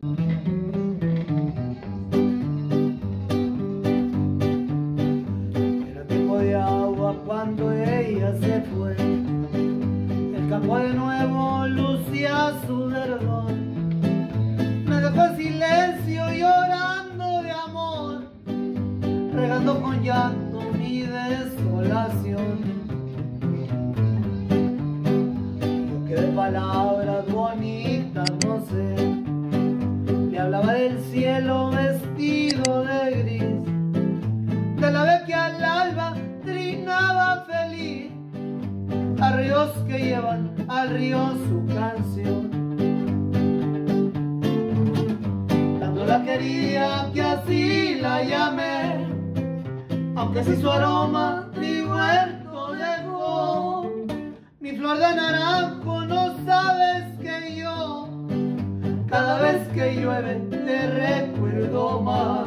Era tiempo de agua cuando ella se fue. El campo de nuevo lucía su verdor. Me dejó en silencio llorando de amor, regando con llanto mi desolación. Yo que de palabras bonitas no sé, hablaba del cielo vestido de gris, de la vez que al alba trinaba feliz, a ríos que llevan al río su canción. Tanto la quería que así la llamé, aunque si su aroma mi huerto dejó. Mi flor de naranjo, no sabes que yo cada vez que llueve te recuerdo más.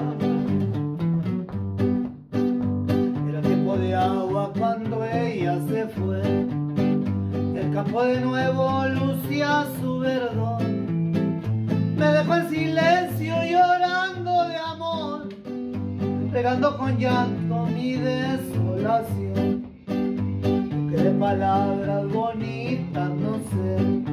Era tiempo de agua cuando ella se fue. El campo de nuevo lucía su verdor. Me dejó en silencio llorando de amor, regando con llanto mi desolación. Porque de palabras bonitas no sé,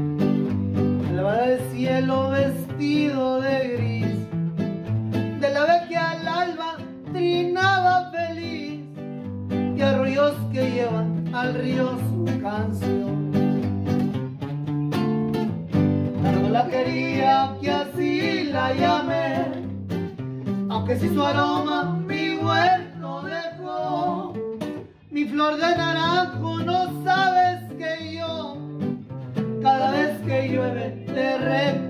del cielo vestido de gris, de la vez que al alba trinaba feliz, y a ríos que llevan al río su canción. Tanto la quería que así la llamé, aunque si su aroma mi huerto dejó. Mi flor de naranjo, no sabes que yo cada vez que llueve te recuerdo.